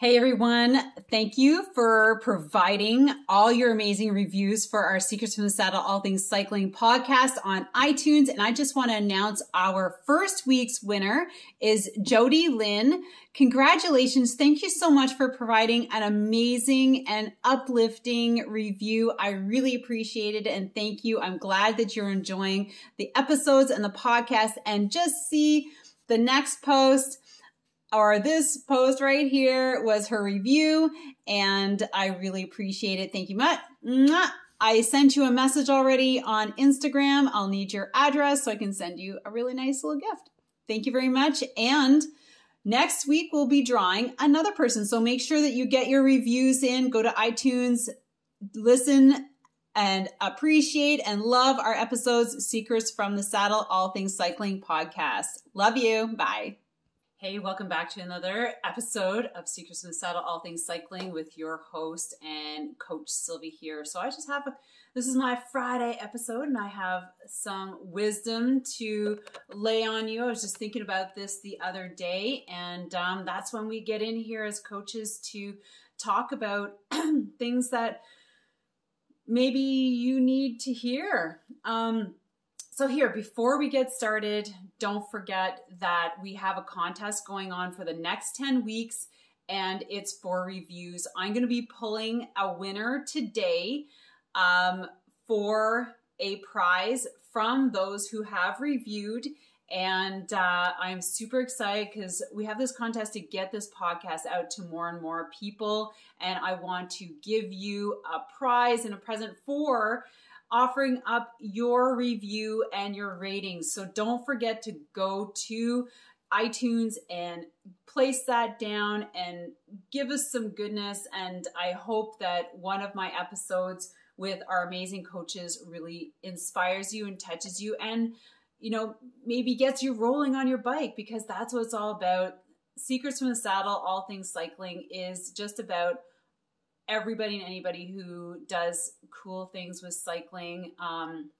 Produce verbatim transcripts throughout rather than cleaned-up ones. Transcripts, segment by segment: Hey everyone, thank you for providing all your amazing reviews for our Secrets from the Saddle All Things Cycling podcast on iTunes. And I just want to announce our first week's winner is Jody Lynn. Congratulations. Thank you so much for providing an amazing and uplifting review. I really appreciate it and thank you. I'm glad that you're enjoying the episodes and the podcast, and just see the next post or this post right here was her review, and I really appreciate it. Thank you much. I sent you a message already on Instagram. I'll need your address so I can send you a really nice little gift. Thank you very much. And next week we'll be drawing another person. So make sure that you get your reviews in, go to iTunes, listen and appreciate and love our episodes, Secrets from the Saddle, All Things Cycling podcast. Love you. Bye. Hey, welcome back to another episode of Secrets from the Saddle, All Things Cycling with your host and coach Sylvie here. So I just have, a, this is my Friday episode, and I have some wisdom to lay on you. I was just thinking about this the other day, and um, that's when we get in here as coaches to talk about things that maybe you need to hear. Um, So here, before we get started, don't forget that we have a contest going on for the next ten weeks, and it's for reviews. I'm going to be pulling a winner today um, for a prize from those who have reviewed, and uh, I'm super excited because we have this contest to get this podcast out to more and more people, and I want to give you a prize and a present for offering up your review and your ratings. So don't forget to go to iTunes and place that down and give us some goodness. And I hope that one of my episodes with our amazing coaches really inspires you and touches you and, you know, maybe gets you rolling on your bike, because that's what it's all about. Secrets from the Saddle, All Things Cycling is just about everybody and anybody who does cool things with cycling. Um,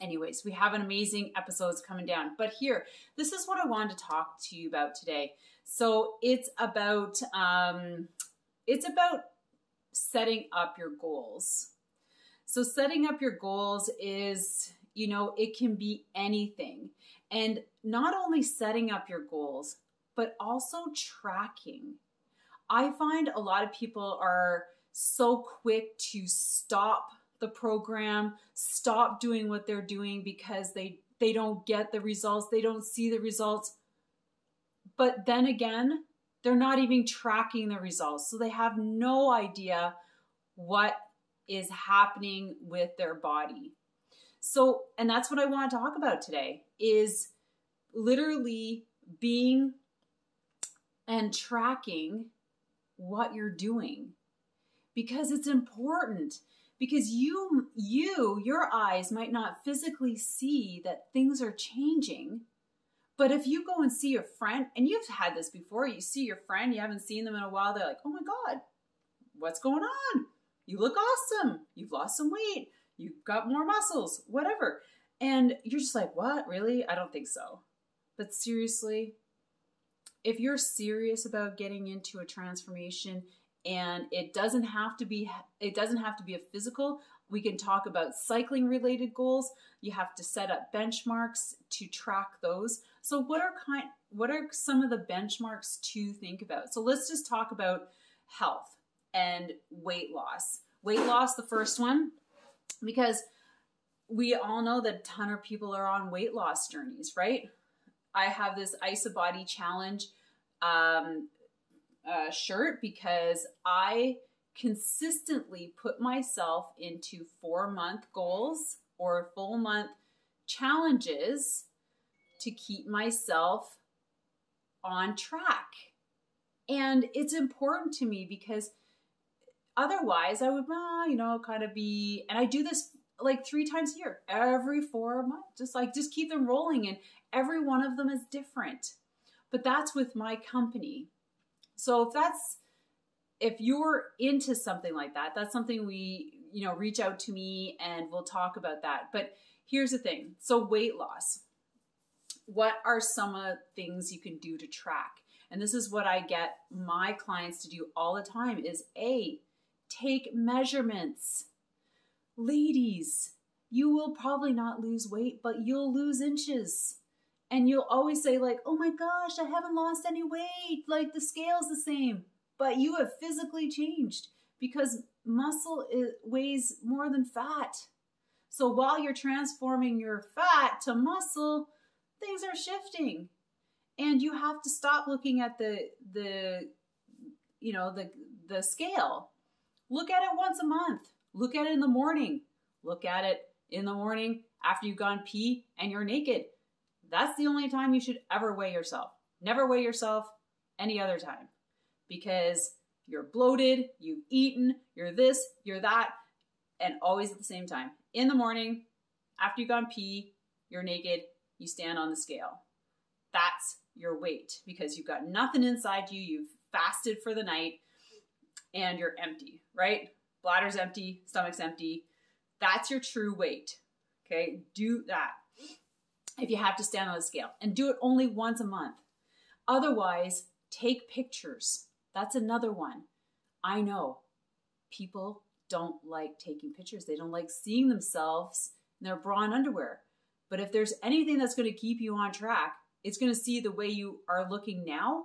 anyways, we have an amazing episodes coming down. But here, this is what I wanted to talk to you about today. So it's about, um, it's about setting up your goals. So setting up your goals is, you know, it can be anything. And not only setting up your goals, but also tracking. I find a lot of people are so quick to stop the program, stop doing what they're doing because they, they don't get the results, they don't see the results. But then again, they're not even tracking the results. So they have no idea what is happening with their body. So, and that's what I want to talk about today, is literally being and tracking what you're doing, because it's important, because you, you, your eyes might not physically see that things are changing. But if you go and see your friend, and you've had this before, you see your friend, you haven't seen them in a while. They're like, oh my God, what's going on? You look awesome. You've lost some weight. You've got more muscles, whatever. And you're just like, what? Really? I don't think so. But seriously, if you're serious about getting into a transformation, and it doesn't have to be, it doesn't have to be a physical, we can talk about cycling related goals. You have to set up benchmarks to track those. So what are kind, what are some of the benchmarks to think about? So let's just talk about health and weight loss. Weight loss, the first one, because we all know that a ton of people are on weight loss journeys, right? I have this IsoBody challenge um, uh, shirt because I consistently put myself into four month goals or full month challenges to keep myself on track. And it's important to me because otherwise I would, well, you know, kind of be, and I do this like three times a year, every four months, just like, just keep them rolling. And every one of them is different, but that's with my company. So if that's, if you're into something like that, that's something we, you know, reach out to me and we'll talk about that. But here's the thing. So weight loss, what are some of the things you can do to track? And this is what I get my clients to do all the time is A, take measurements. Ladies, you will probably not lose weight, but you'll lose inches. And you'll always say like, oh my gosh, I haven't lost any weight. Like the scale's the same, but you have physically changed because muscle is, weighs more than fat. So while you're transforming your fat to muscle, things are shifting. And you have to stop looking at the, the, you know, the, the scale. Look at it once a month. Look at it in the morning. Look at it in the morning after you've gone pee and you're naked. That's the only time you should ever weigh yourself. Never weigh yourself any other time because you're bloated, you've eaten, you're this, you're that, and always at the same time. In the morning, after you've gone pee, you're naked, you stand on the scale. That's your weight because you've got nothing inside you. You've fasted for the night and you're empty, right? Bladder's empty, stomach's empty. That's your true weight, okay? Do that if you have to stand on the scale and do it only once a month. Otherwise, take pictures. That's another one. I know people don't like taking pictures. They don't like seeing themselves in their bra and underwear. But if there's anything that's going to keep you on track, it's going to see the way you are looking now.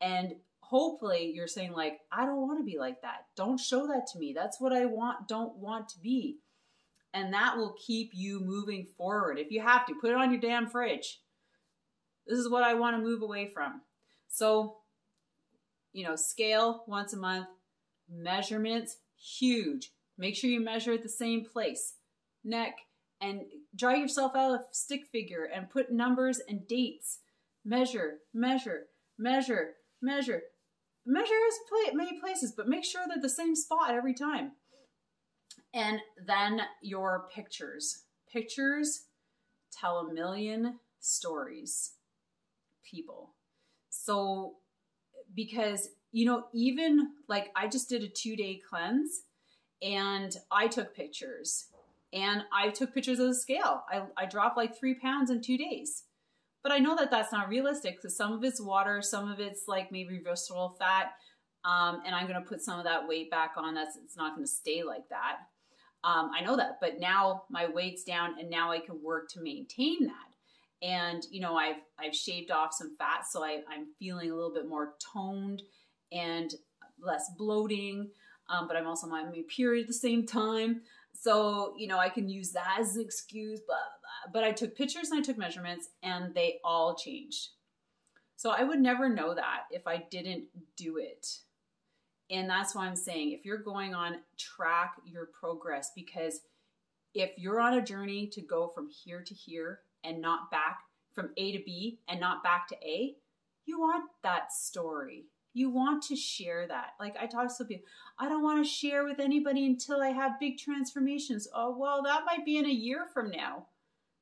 And hopefully you're saying like, I don't want to be like that. Don't show that to me. That's what I want, don't want to be. And that will keep you moving forward. If you have to, put it on your damn fridge. This is what I want to move away from. So, you know, scale once a month, measurements, huge. Make sure you measure at the same place, neck, and draw yourself out a stick figure and put numbers and dates. Measure, measure, measure, measure. Measure is many places, but make sure they're the same spot every time. And then your pictures. Pictures tell a million stories, people. So, because, you know, even like I just did a two-day cleanse and I took pictures. And I took pictures of the scale. I, I dropped like three pounds in two days. But I know that that's not realistic because some of it's water, some of it's like maybe visceral fat. Um, and I'm going to put some of that weight back on. That's, it's not going to stay like that. Um, I know that, but now my weight's down and now I can work to maintain that. And, you know, I've, I've shaved off some fat, so I, I'm feeling a little bit more toned and less bloating. Um, but I'm also on my period at the same time. So, you know, I can use that as an excuse, blah, blah, but I took pictures and I took measurements and they all changed. So I would never know that if I didn't do it. And that's why I'm saying, if you're going on, track your progress, because if you're on a journey to go from here to here and not back from A to B and not back to A, you want that story. You want to share that. Like I talk to some people, I don't want to share with anybody until I have big transformations. Oh, well, that might be in a year from now.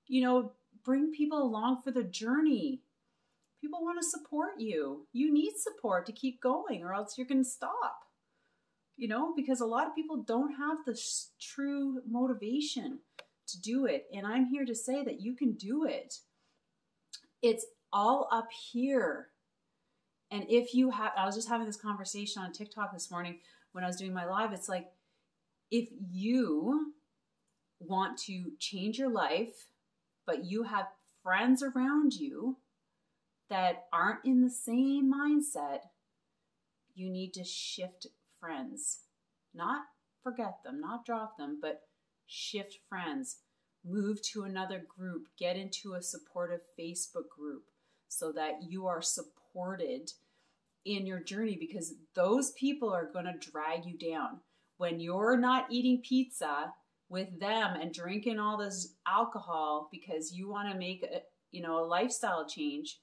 You know, bring people along for the journey. People want to support you. You need support to keep going or else you're going to stop. You know, because a lot of people don't have the true motivation to do it. And I'm here to say that you can do it. It's all up here. And if you have, I was just having this conversation on TikTok this morning when I was doing my live. It's like, if you want to change your life, but you have friends around you that aren't in the same mindset, you need to shift friends. Not forget them, not drop them, but shift friends. Move to another group. Get into a supportive Facebook group so that you are supported. Supported in your journey, because those people are going to drag you down. When you're not eating pizza with them and drinking all this alcohol because you want to make a, you know, a lifestyle change,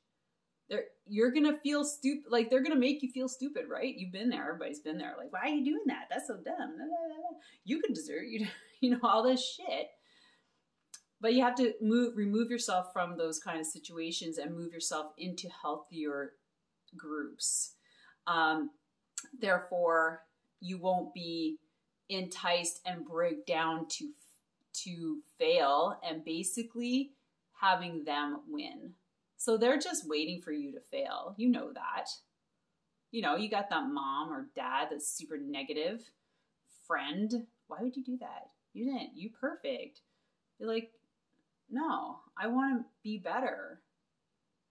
they're, you're going to feel stupid. Like they're going to make you feel stupid, right? You've been there. Everybody's been there. Like, why are you doing that? That's so dumb. You can deserve, you, you know, all this shit. But you have to move, remove yourself from those kind of situations and move yourself into healthier groups. Um, therefore, you won't be enticed and break down to, to fail and basically having them win. So they're just waiting for you to fail. You know that. You know, you got that mom or dad that's super negative. Friend, why would you do that? You didn't. You perfect. You're like, no, I want to be better.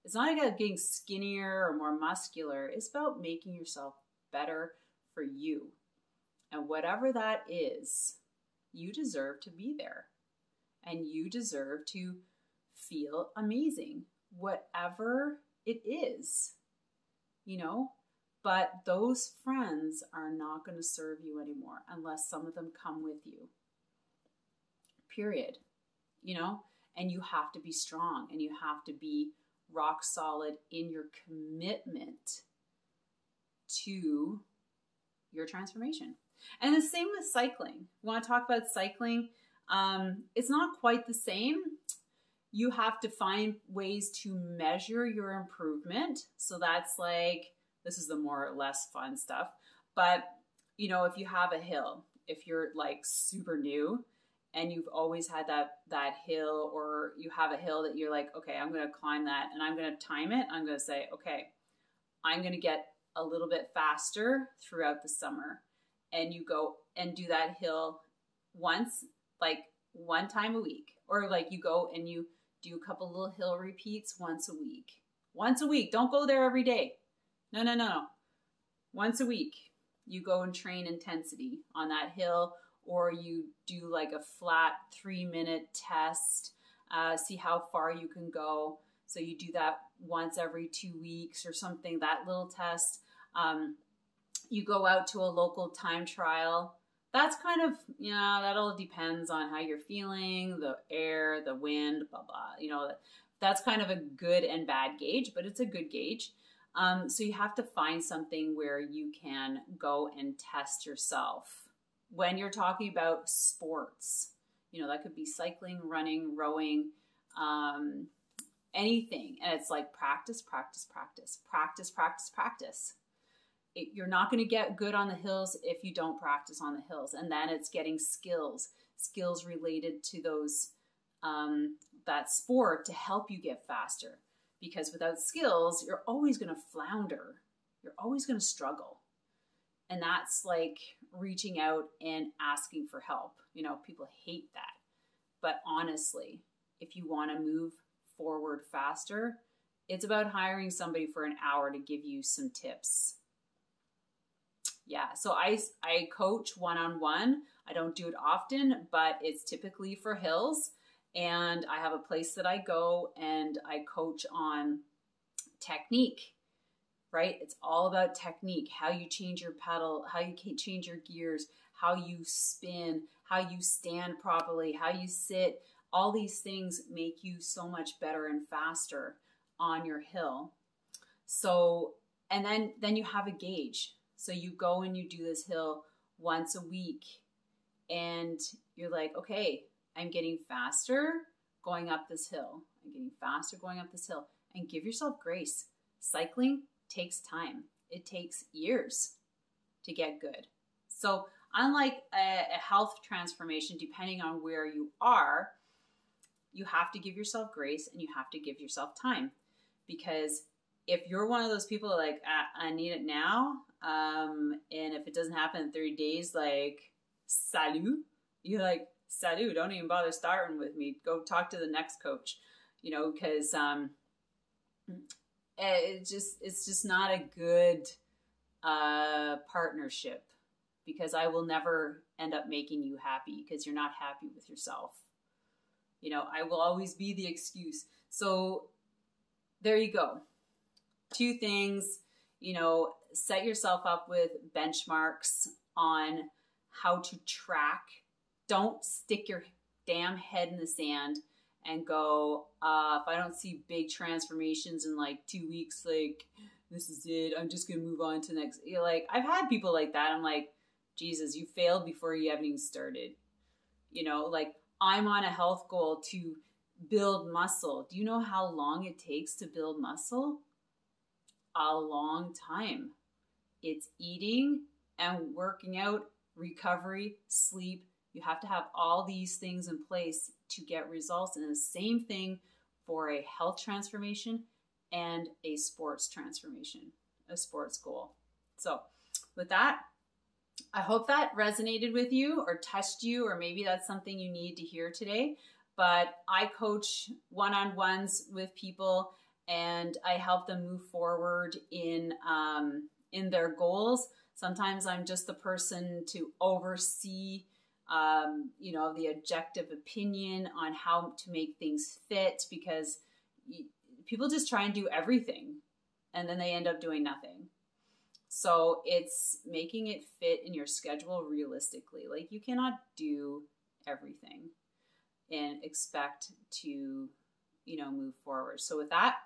It's not about getting skinnier or more muscular. It's about making yourself better for you. And whatever that is, you deserve to be there. And you deserve to feel amazing, whatever it is, you know? But those friends are not going to serve you anymore unless some of them come with you. Period. You know? And you have to be strong and you have to be rock solid in your commitment to your transformation. And the same with cycling. You want to talk about cycling? Um, it's not quite the same. You have to find ways to measure your improvement. So that's like, this is the more or less fun stuff. But, you know, if you have a hill, if you're like super new and you've always had that, that hill, or you have a hill that you're like, okay, I'm going to climb that and I'm going to time it. I'm going to say, okay, I'm going to get a little bit faster throughout the summer. And you go and do that hill once, like one time a week, or like you go and you do a couple little hill repeats once a week, once a week. Don't go there every day. No, no, no, no. Once a week, you go and train intensity on that hill, or you do like a flat three minute test, uh, see how far you can go. So you do that once every two weeks or something, that little test. Um, you go out to a local time trial. That's kind of, you know, that all depends on how you're feeling, the air, the wind, blah, blah. You know, that's kind of a good and bad gauge, but it's a good gauge. Um, so you have to find something where you can go and test yourself. When you're talking about sports, you know, that could be cycling, running, rowing, um, anything. And it's like practice, practice, practice, practice, practice, practice. It, you're not going to get good on the hills if you don't practice on the hills. And then it's getting skills, skills related to those, um, that sport to help you get faster. Because without skills, you're always going to flounder. You're always going to struggle. And that's like reaching out and asking for help. You know, people hate that. But honestly, if you want to move forward faster, it's about hiring somebody for an hour to give you some tips. Yeah, so I, I coach one-on-one. I don't do it often, but it's typically for hills. And I have a place that I go and I coach on technique, right? It's all about technique, how you change your pedal, how you can change your gears, how you spin, how you stand properly, how you sit. All these things make you so much better and faster on your hill. So, and then, then you have a gauge. So you go and you do this hill once a week and you're like, okay, I'm getting faster going up this hill. I'm getting faster going up this hill. And give yourself grace. Cycling takes time. It takes years to get good. So unlike a, a health transformation, depending on where you are, you have to give yourself grace and you have to give yourself time. Because if you're one of those people that are like, I, I need it now, um, and if it doesn't happen in thirty days, like, salut, you're like, salut, don't even bother starting with me. Go talk to the next coach, you know, because um, it just, it's just not a good uh, partnership, because I will never end up making you happy because you're not happy with yourself. You know, I will always be the excuse. So there you go. Two things, you know, set yourself up with benchmarks on how to track. Don't stick your damn head in the sand and go, uh, if I don't see big transformations in like two weeks, like this is it, I'm just going to move on to the next. You're like, I've had people like that. I'm like, Jesus, you failed before you haven't even started. You know, like I'm on a health goal to build muscle. Do you know how long it takes to build muscle? A long time. It's eating and working out, recovery, sleep. You have to have all these things in place to get results. And the same thing for a health transformation and a sports transformation, a sports goal. So with that, I hope that resonated with you or touched you, or maybe that's something you need to hear today. But I coach one-on-ones with people and I help them move forward in, um, in their goals. Sometimes I'm just the person to oversee, um, you know, the objective opinion on how to make things fit, because people just try and do everything and then they end up doing nothing. So it's making it fit in your schedule realistically. Like, you cannot do everything and expect to, you know, move forward. So with that,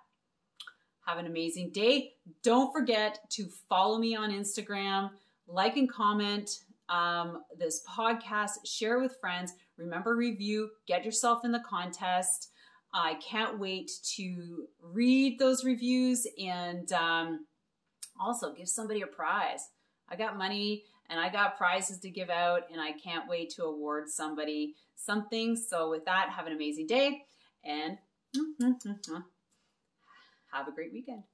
have an amazing day. Don't forget to follow me on Instagram, like and comment um, this podcast, share with friends, remember, review, get yourself in the contest. I can't wait to read those reviews, and um, also give somebody a prize. I got money and I got prizes to give out, and I can't wait to award somebody something. So with that, have an amazing day and have a great weekend.